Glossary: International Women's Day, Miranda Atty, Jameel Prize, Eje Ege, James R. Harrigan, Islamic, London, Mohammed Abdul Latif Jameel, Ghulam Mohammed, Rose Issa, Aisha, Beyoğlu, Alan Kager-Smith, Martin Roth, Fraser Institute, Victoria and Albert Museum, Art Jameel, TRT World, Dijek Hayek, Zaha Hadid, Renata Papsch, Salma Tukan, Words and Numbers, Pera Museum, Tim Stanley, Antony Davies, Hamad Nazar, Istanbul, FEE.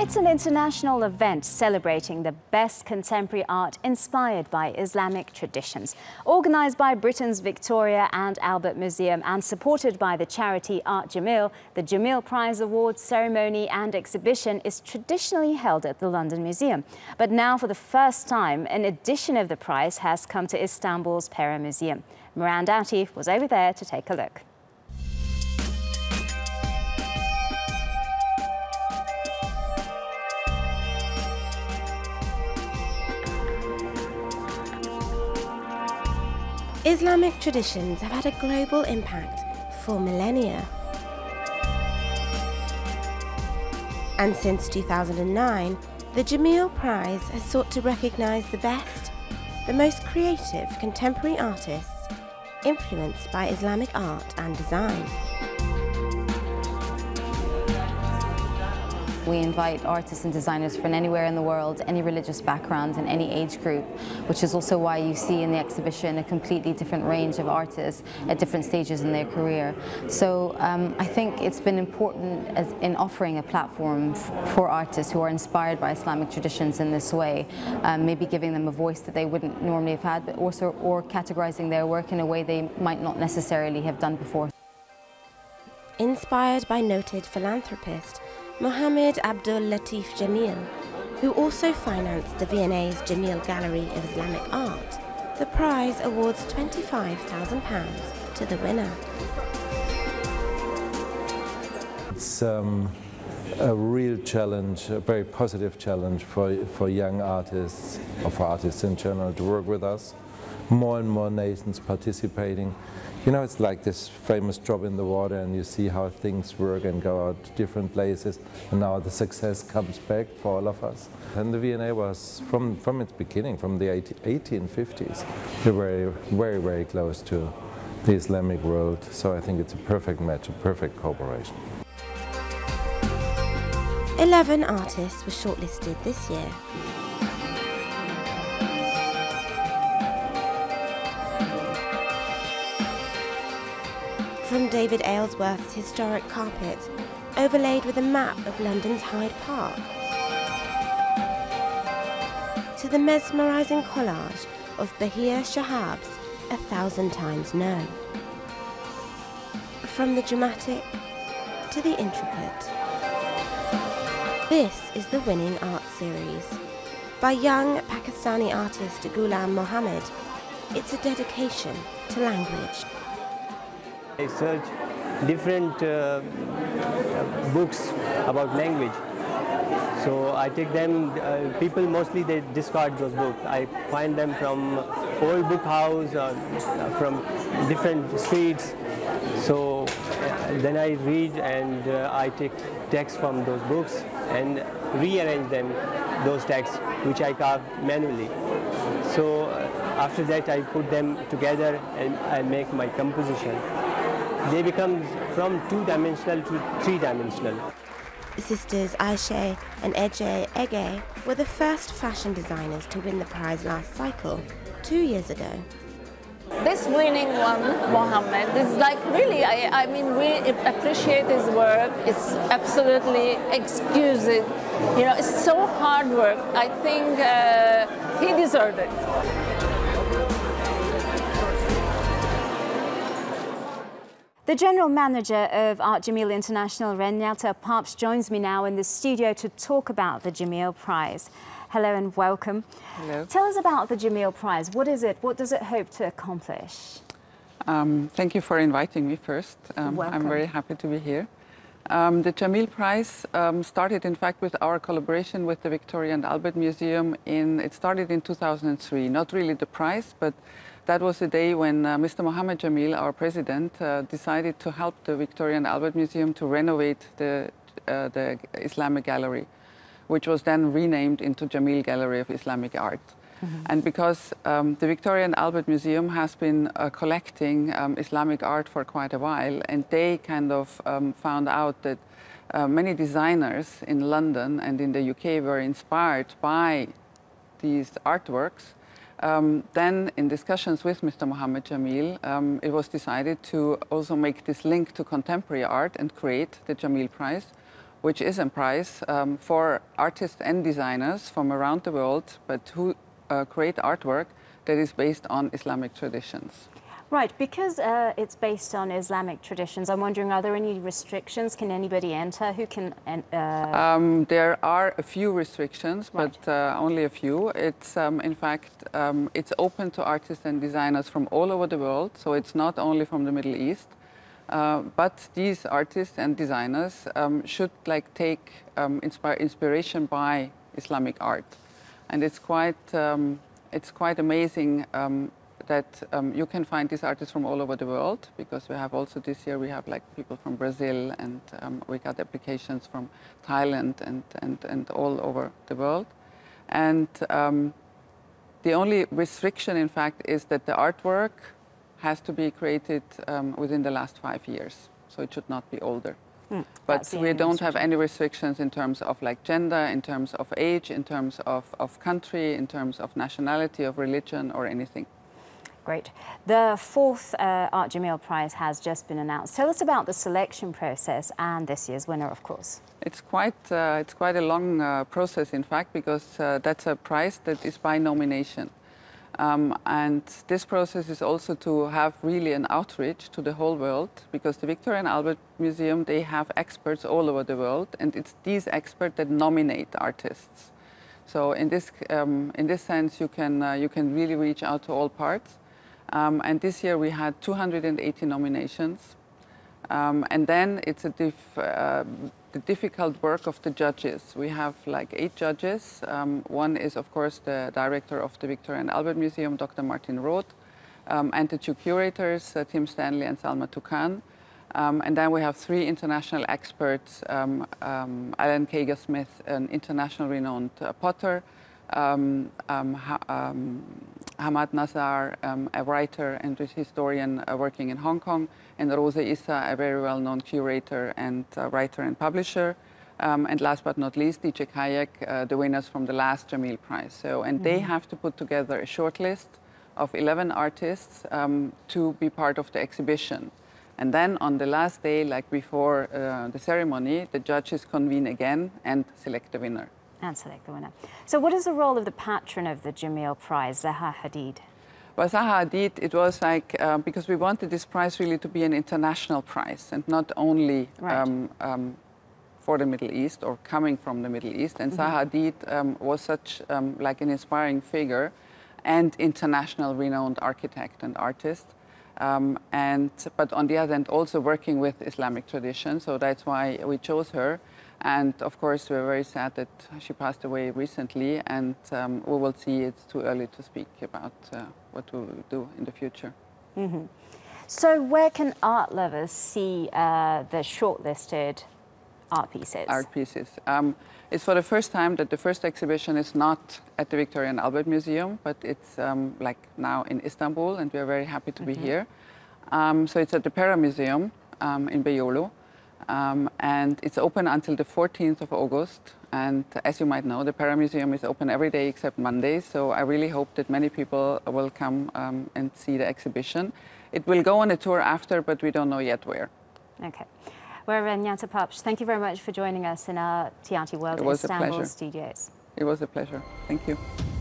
It's an international event celebrating the best contemporary art inspired by Islamic traditions. Organised by Britain's Victoria and Albert Museum and supported by the charity Art Jameel, the Jameel Prize Awards ceremony and exhibition is traditionally held at the London Museum. But now for the first time, an edition of the prize has come to Istanbul's Pera Museum. Miranda Atty was over there to take a look. Islamic traditions have had a global impact for millennia. And since 2009, the Jameel Prize has sought to recognise the best, the most creative contemporary artists influenced by Islamic art and design. We invite artists and designers from anywhere in the world, any religious background and any age group, which is also why you see in the exhibition a completely different range of artists at different stages in their career. So I think it's been important in offering a platform for artists who are inspired by Islamic traditions in this way, maybe giving them a voice that they wouldn't normally have had, but also or categorizing their work in a way they might not necessarily have done before. Inspired by noted philanthropist Mohammed Abdul Latif Jameel, who also financed the V&A's Jameel Gallery of Islamic Art, the prize awards £25,000 to the winner. It's a real challenge, a very positive challenge for young artists, or for artists in general, to work with us. More and more nations participating. You know, it's like this famous drop in the water and you see how things work and go out to different places, and now the success comes back for all of us. And the V&A was, from its beginning, from the 1850s, we were very, very close to the Islamic world, so I think it's a perfect match, a perfect cooperation. 11 artists were shortlisted this year. From David Aylesworth's historic carpet, overlaid with a map of London's Hyde Park, to the mesmerising collage of Bahia Shahab's A Thousand Times No. From the dramatic to the intricate. This is the winning art series. By young Pakistani artist Ghulam Mohammed, it's a dedication to language. I search different books about language, so I take them, people mostly they discard those books. I find them from old book house, from different streets, so then I read and I take text from those books and rearrange them, those texts which I carve manually. So after that I put them together and I make my composition. They become from two-dimensional to three-dimensional. Sisters Aisha and Eje Ege were the first fashion designers to win the prize last cycle, 2 years ago. This winning one, Mohammed, is like really, I mean, we appreciate his work. It's absolutely exquisite. You know, it's so hard work. I think he deserved it. The General Manager of Art Jameel International, Renata Papsch, joins me now in the studio to talk about the Jameel Prize. Hello and welcome. Hello. Tell us about the Jameel Prize. What is it? What does it hope to accomplish? Thank you for inviting me first. I'm very happy to be here. The Jameel Prize started, in fact, with our collaboration with the Victoria and Albert Museum. It started in 2003, not really the prize, but that was the day when Mr. Mohammed Jameel, our president, decided to help the Victoria and Albert Museum to renovate the Islamic Gallery, which was then renamed into Jameel Gallery of Islamic Art. Mm-hmm. And because the Victoria and Albert Museum has been collecting Islamic art for quite a while, and they kind of found out that many designers in London and in the UK were inspired by these artworks, then in discussions with Mr. Mohammed Jameel, it was decided to also make this link to contemporary art and create the Jameel Prize, which is a prize for artists and designers from around the world, but who create artwork that is based on Islamic traditions. Right, because it's based on Islamic traditions, I'm wondering, are there any restrictions? Can anybody enter? Who can? There are a few restrictions, right, but only a few. It's in fact, it's open to artists and designers from all over the world, so it's not only from the Middle East. But these artists and designers should take inspiration by Islamic art, and it's quite amazing that you can find these artists from all over the world, because we have also this year we have people from Brazil, and we got applications from Thailand and all over the world, and the only restriction in fact is that the artwork has to be created within the last 5 years, so it should not be older. But we don't have any restrictions in terms of gender, in terms of age, in terms of country, in terms of nationality, of religion, or anything. Great. The fourth Art Jameel Prize has just been announced. Tell us about the selection process and this year's winner, of course. It's quite a long process, in fact, because that's a prize that is by nomination. And this process is also to have really an outreach to the whole world, because the Victoria and Albert Museum, they have experts all over the world, and it's these experts that nominate artists. So in this sense, you can really reach out to all parts. And this year we had 280 nominations. And then it's the difficult work of the judges. We have 8 judges. One is, of course, the director of the Victoria and Albert Museum, Dr. Martin Roth, and the 2 curators, Tim Stanley and Salma Tukan. And then we have 3 international experts, Alan Kager-Smith, an international renowned potter, Hamad Nazar, a writer and historian working in Hong Kong, and Rose Issa, a very well-known curator and writer and publisher. And last but not least, Dijek Hayek, the winners from the last Jameel Prize. So, and they have to put together a short list of 11 artists to be part of the exhibition. And then on the last day, before the ceremony, the judges convene again and select the winner. And select the winner. So what is the role of the patron of the Jameel Prize, Zaha Hadid? Well, Zaha Hadid, it was because we wanted this prize really to be an international prize and not only for the Middle East or coming from the Middle East. And Zaha Hadid was such an inspiring figure and international renowned architect and artist. But on the other hand, also working with Islamic tradition. So that's why we chose her. And of course, we're very sad that she passed away recently, and we will see it's too early to speak about what we will do in the future. So where can art lovers see the shortlisted art pieces? Art pieces. It's for the first time that the first exhibition is not at the Victoria and Albert Museum, but it's now in Istanbul, and we're very happy to be here. So it's at the Pera Museum in Beyoğlu. And it's open until the 14th of August. And as you might know, the Pera Museum is open every day except Mondays. So I really hope that many people will come and see the exhibition. It will go on a tour after, but we don't know yet where. Okay. Well, Renata Papsch, thank you very much for joining us in our TRT World Istanbul studios. It was a pleasure. Thank you.